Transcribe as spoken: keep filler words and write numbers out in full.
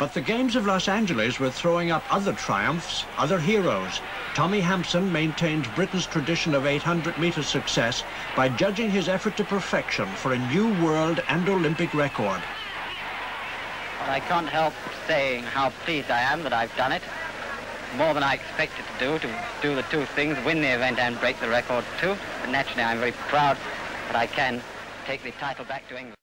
But the games of Los Angeles were throwing up other triumphs, other heroes. Tommy Hampson maintained Britain's tradition of eight hundred meter success by judging his effort to perfection for a new world and Olympic record. I can't help saying how pleased I am that I've done it. More than I expected to do, to do the two things, win the event and break the record too. But naturally I'm very proud that I can take the title back to England.